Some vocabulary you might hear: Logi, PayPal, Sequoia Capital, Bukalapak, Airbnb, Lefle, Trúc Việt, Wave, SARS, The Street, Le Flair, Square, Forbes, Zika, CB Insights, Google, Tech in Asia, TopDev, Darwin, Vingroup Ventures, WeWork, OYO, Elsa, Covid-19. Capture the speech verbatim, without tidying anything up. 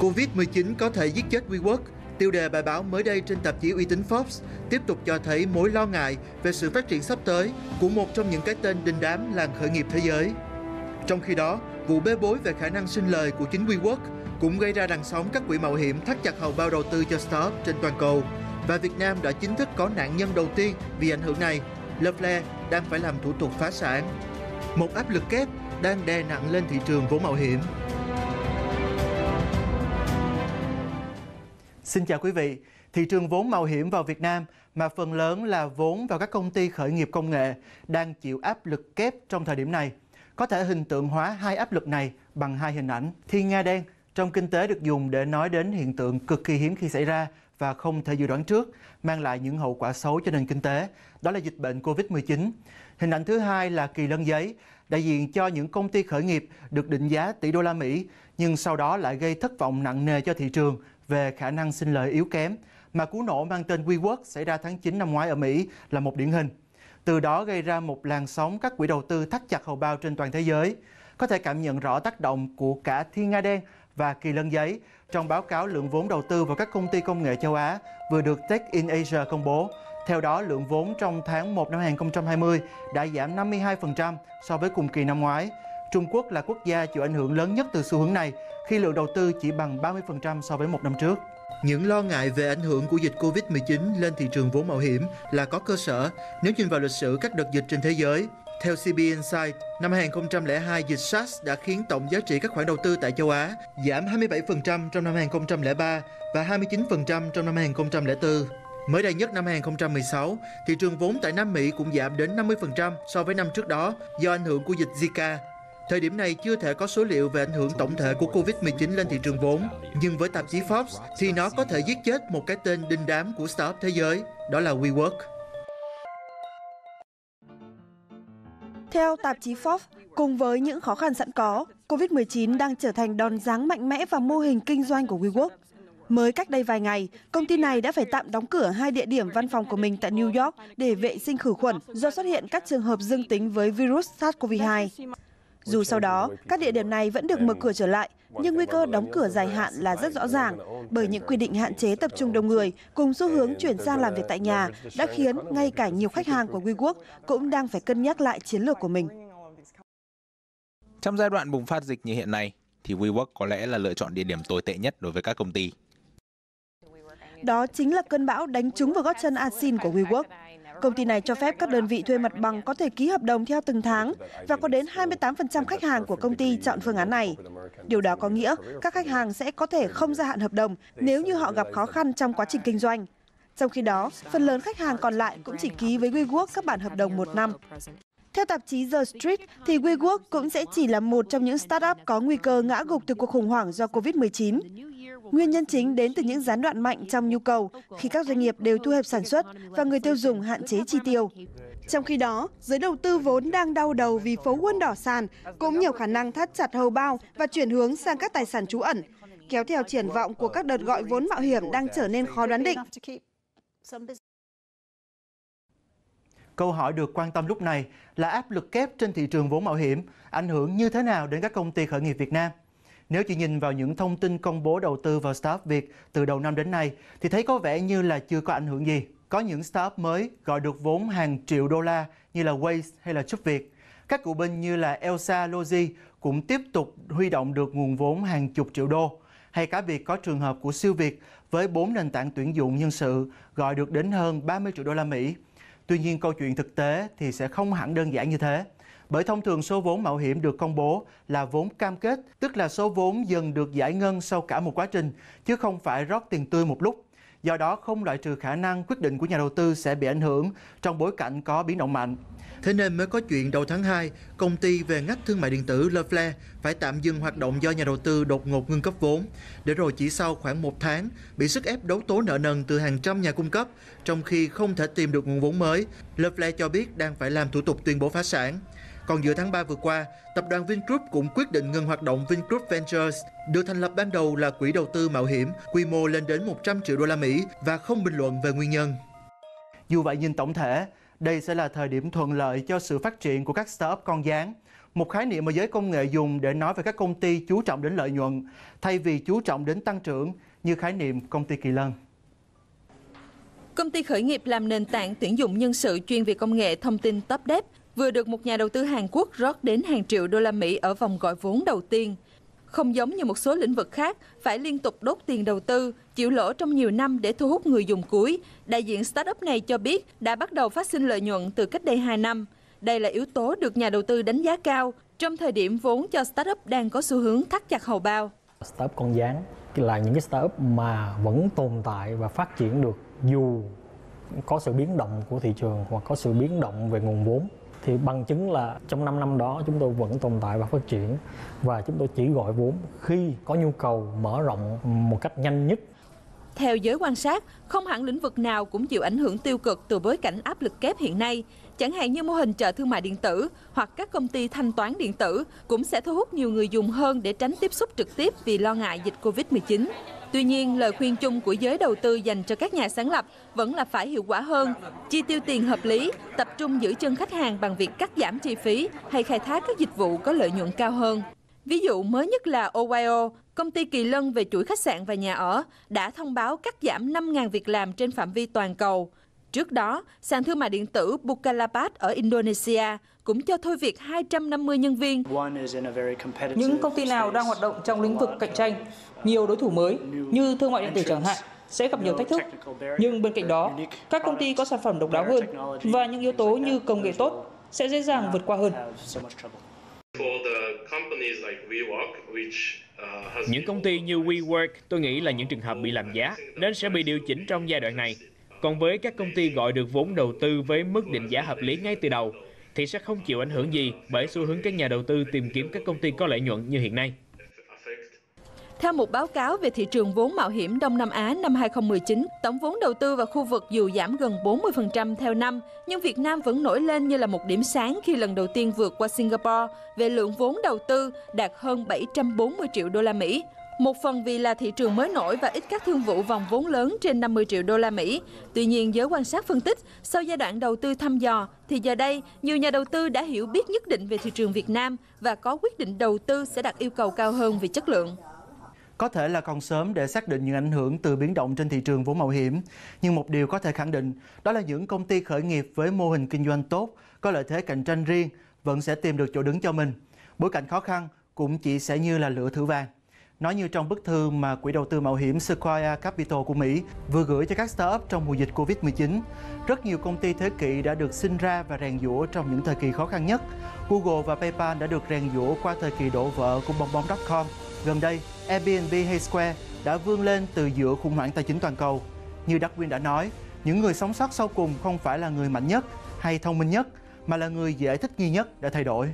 Covid mười chín có thể giết chết WeWork, tiêu đề bài báo mới đây trên tạp chí uy tín Forbes tiếp tục cho thấy mối lo ngại về sự phát triển sắp tới của một trong những cái tên đình đám làng khởi nghiệp thế giới. Trong khi đó, vụ bê bối về khả năng sinh lời của chính WeWork cũng gây ra làn sóng các quỹ mạo hiểm thắt chặt hầu bao đầu tư cho startup trên toàn cầu. Và Việt Nam đã chính thức có nạn nhân đầu tiên vì ảnh hưởng này. Lefle đang phải làm thủ tục phá sản. Một áp lực kép đang đè nặng lên thị trường vốn mạo hiểm. Xin chào quý vị. Thị trường vốn mạo hiểm vào Việt Nam, mà phần lớn là vốn vào các công ty khởi nghiệp công nghệ, đang chịu áp lực kép trong thời điểm này. Có thể hình tượng hóa hai áp lực này bằng hai hình ảnh. Thiên nga đen trong kinh tế được dùng để nói đến hiện tượng cực kỳ hiếm khi xảy ra và không thể dự đoán trước, mang lại những hậu quả xấu cho nền kinh tế, đó là dịch bệnh Covid mười chín. Hình ảnh thứ hai là kỳ lân giấy, đại diện cho những công ty khởi nghiệp được định giá tỷ đô la Mỹ, nhưng sau đó lại gây thất vọng nặng nề cho thị trường về khả năng sinh lời yếu kém, mà cú nổ mang tên WeWork xảy ra tháng chín năm ngoái ở Mỹ là một điển hình. Từ đó gây ra một làn sóng các quỹ đầu tư thắt chặt hầu bao trên toàn thế giới. Có thể cảm nhận rõ tác động của cả thiên nga đen và kỳ lân giấy trong báo cáo lượng vốn đầu tư vào các công ty công nghệ châu Á vừa được Tech in Asia công bố. Theo đó, lượng vốn trong tháng một năm hai không hai không đã giảm năm mươi hai phần trăm so với cùng kỳ năm ngoái. Trung Quốc là quốc gia chịu ảnh hưởng lớn nhất từ xu hướng này khi lượng đầu tư chỉ bằng ba mươi phần trăm so với một năm trước. Những lo ngại về ảnh hưởng của dịch Covid mười chín lên thị trường vốn mạo hiểm là có cơ sở nếu nhìn vào lịch sử các đợt dịch trên thế giới. Theo xê bê Insights, năm hai không không hai, dịch SARS đã khiến tổng giá trị các khoản đầu tư tại châu Á giảm hai mươi bảy phần trăm trong năm hai không không ba và hai mươi chín phần trăm trong năm hai không không bốn. Mới đây nhất năm hai không một sáu, thị trường vốn tại Nam Mỹ cũng giảm đến năm mươi phần trăm so với năm trước đó do ảnh hưởng của dịch Zika. Thời điểm này chưa thể có số liệu về ảnh hưởng tổng thể của Covid mười chín lên thị trường vốn, nhưng với tạp chí Forbes thì nó có thể giết chết một cái tên đình đám của startup thế giới, đó là WeWork. Theo tạp chí Forbes, cùng với những khó khăn sẵn có, Covid mười chín đang trở thành đòn giáng mạnh mẽ vào mô hình kinh doanh của WeWork. Mới cách đây vài ngày, công ty này đã phải tạm đóng cửa hai địa điểm văn phòng của mình tại New York để vệ sinh khử khuẩn do xuất hiện các trường hợp dương tính với virus SARS-CoV hai. Dù sau đó, các địa điểm này vẫn được mở cửa trở lại, nhưng nguy cơ đóng cửa dài hạn là rất rõ ràng bởi những quy định hạn chế tập trung đông người cùng xu hướng chuyển sang làm việc tại nhà đã khiến ngay cả nhiều khách hàng của WeWork cũng đang phải cân nhắc lại chiến lược của mình. Trong giai đoạn bùng phát dịch như hiện nay, thì WeWork có lẽ là lựa chọn địa điểm tồi tệ nhất đối với các công ty. Đó chính là cơn bão đánh trúng vào gót chân asin của WeWork. Công ty này cho phép các đơn vị thuê mặt bằng có thể ký hợp đồng theo từng tháng và có đến hai mươi tám phần trăm khách hàng của công ty chọn phương án này. Điều đó có nghĩa các khách hàng sẽ có thể không gia hạn hợp đồng nếu như họ gặp khó khăn trong quá trình kinh doanh. Trong khi đó, phần lớn khách hàng còn lại cũng chỉ ký với WeWork các bản hợp đồng một năm. Theo tạp chí The Street, thì WeWork cũng sẽ chỉ là một trong những startup có nguy cơ ngã gục từ cuộc khủng hoảng do Covid mười chín. Nguyên nhân chính đến từ những gián đoạn mạnh trong nhu cầu khi các doanh nghiệp đều thu hẹp sản xuất và người tiêu dùng hạn chế chi tiêu. Trong khi đó, giới đầu tư vốn đang đau đầu vì phố quân đỏ sàn cũng nhiều khả năng thắt chặt hầu bao và chuyển hướng sang các tài sản trú ẩn, kéo theo triển vọng của các đợt gọi vốn mạo hiểm đang trở nên khó đoán định. Câu hỏi được quan tâm lúc này là áp lực kép trên thị trường vốn mạo hiểm ảnh hưởng như thế nào đến các công ty khởi nghiệp Việt Nam? Nếu chỉ nhìn vào những thông tin công bố đầu tư vào startup Việt từ đầu năm đến nay thì thấy có vẻ như là chưa có ảnh hưởng gì. Có những startup mới gọi được vốn hàng triệu đô la như là Wave hay là Trúc Việt. Các cựu binh như là Elsa, Logi cũng tiếp tục huy động được nguồn vốn hàng chục triệu đô. Hay cả việc có trường hợp của Siêu Việt với bốn nền tảng tuyển dụng nhân sự gọi được đến hơn ba mươi triệu đô la Mỹ. Tuy nhiên câu chuyện thực tế thì sẽ không hẳn đơn giản như thế. Bởi thông thường số vốn mạo hiểm được công bố là vốn cam kết, tức là số vốn dần được giải ngân sau cả một quá trình, chứ không phải rót tiền tươi một lúc. Do đó không loại trừ khả năng quyết định của nhà đầu tư sẽ bị ảnh hưởng trong bối cảnh có biến động mạnh. Thế nên mới có chuyện đầu tháng hai, công ty về ngách thương mại điện tử Le Flair phải tạm dừng hoạt động do nhà đầu tư đột ngột ngưng cấp vốn, để rồi chỉ sau khoảng một tháng bị sức ép đấu tố nợ nần từ hàng trăm nhà cung cấp, trong khi không thể tìm được nguồn vốn mới. Le Flair cho biết đang phải làm thủ tục tuyên bố phá sản. Còn giữa tháng ba vừa qua, tập đoàn Vingroup cũng quyết định ngừng hoạt động Vingroup Ventures, được thành lập ban đầu là quỹ đầu tư mạo hiểm, quy mô lên đến một trăm triệu đô la Mỹ và không bình luận về nguyên nhân. Dù vậy nhìn tổng thể, đây sẽ là thời điểm thuận lợi cho sự phát triển của các startup con gián. một khái niệm mà giới công nghệ dùng để nói về các công ty chú trọng đến lợi nhuận thay vì chú trọng đến tăng trưởng như khái niệm công ty kỳ lân. Công ty khởi nghiệp làm nền tảng tuyển dụng nhân sự chuyên về công nghệ thông tin TopDev vừa được một nhà đầu tư Hàn Quốc rót đến hàng triệu đô la Mỹ ở vòng gọi vốn đầu tiên. Không giống như một số lĩnh vực khác, phải liên tục đốt tiền đầu tư, chịu lỗ trong nhiều năm để thu hút người dùng cuối. Đại diện startup này cho biết đã bắt đầu phát sinh lợi nhuận từ cách đây hai năm. Đây là yếu tố được nhà đầu tư đánh giá cao trong thời điểm vốn cho startup đang có xu hướng thắt chặt hầu bao. Startup con gián là những cái startup mà vẫn tồn tại và phát triển được dù có sự biến động của thị trường hoặc có sự biến động về nguồn vốn. Thì bằng chứng là trong năm năm đó chúng tôi vẫn tồn tại và phát triển, và chúng tôi chỉ gọi vốn khi có nhu cầu mở rộng một cách nhanh nhất. Theo giới quan sát, không hẳn lĩnh vực nào cũng chịu ảnh hưởng tiêu cực từ bối cảnh áp lực kép hiện nay. Chẳng hạn như mô hình chợ thương mại điện tử hoặc các công ty thanh toán điện tử cũng sẽ thu hút nhiều người dùng hơn để tránh tiếp xúc trực tiếp vì lo ngại dịch Covid mười chín. Tuy nhiên, lời khuyên chung của giới đầu tư dành cho các nhà sáng lập vẫn là phải hiệu quả hơn, chi tiêu tiền hợp lý, tập trung giữ chân khách hàng bằng việc cắt giảm chi phí hay khai thác các dịch vụ có lợi nhuận cao hơn. Ví dụ mới nhất là ô i ô, công ty kỳ lân về chuỗi khách sạn và nhà ở, đã thông báo cắt giảm năm nghìn việc làm trên phạm vi toàn cầu. Trước đó, sàn thương mại điện tử Bukalapak ở Indonesia cũng cho thôi việc hai trăm năm mươi nhân viên. Những công ty nào đang hoạt động trong lĩnh vực cạnh tranh, nhiều đối thủ mới như thương mại điện tử chẳng hạn sẽ gặp nhiều thách thức. Nhưng bên cạnh đó, các công ty có sản phẩm độc đáo hơn và những yếu tố như công nghệ tốt sẽ dễ dàng vượt qua hơn. Những công ty như WeWork tôi nghĩ là những trường hợp bị làm giá nên sẽ bị điều chỉnh trong giai đoạn này. Còn với các công ty gọi được vốn đầu tư với mức định giá hợp lý ngay từ đầu thì sẽ không chịu ảnh hưởng gì bởi xu hướng các nhà đầu tư tìm kiếm các công ty có lợi nhuận như hiện nay. Theo một báo cáo về thị trường vốn mạo hiểm Đông Nam Á năm hai không một chín, tổng vốn đầu tư vào khu vực dù giảm gần bốn mươi phần trăm theo năm, nhưng Việt Nam vẫn nổi lên như là một điểm sáng khi lần đầu tiên vượt qua Singapore về lượng vốn đầu tư đạt hơn bảy trăm bốn mươi triệu đô la Mỹ. Một phần vì là thị trường mới nổi và ít các thương vụ vòng vốn lớn trên năm mươi triệu đô la Mỹ. Tuy nhiên, giới quan sát phân tích, sau giai đoạn đầu tư thăm dò, thì giờ đây, nhiều nhà đầu tư đã hiểu biết nhất định về thị trường Việt Nam và có quyết định đầu tư sẽ đặt yêu cầu cao hơn về chất lượng. Có thể là còn sớm để xác định những ảnh hưởng từ biến động trên thị trường vốn mạo hiểm, nhưng một điều có thể khẳng định đó là những công ty khởi nghiệp với mô hình kinh doanh tốt, có lợi thế cạnh tranh riêng, vẫn sẽ tìm được chỗ đứng cho mình. Bối cảnh khó khăn cũng chỉ sẽ như là lửa thử vàng. Nói như trong bức thư mà quỹ đầu tư mạo hiểm Sequoia Capital của Mỹ vừa gửi cho các startup trong mùa dịch Covid mười chín, rất nhiều công ty thế kỷ đã được sinh ra và rèn giũa trong những thời kỳ khó khăn nhất. Google và PayPal đã được rèn giũa qua thời kỳ đổ vỡ của bong bóng chấm com. Gần đây, Airbnb hay Square đã vươn lên từ giữa khủng hoảng tài chính toàn cầu. Như Darwin đã nói, những người sống sót sau cùng không phải là người mạnh nhất hay thông minh nhất, mà là người dễ thích nghi nhất đã thay đổi.